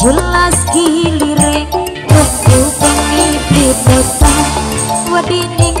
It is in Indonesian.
Jelas gilire, aku pengen dibetah, wadining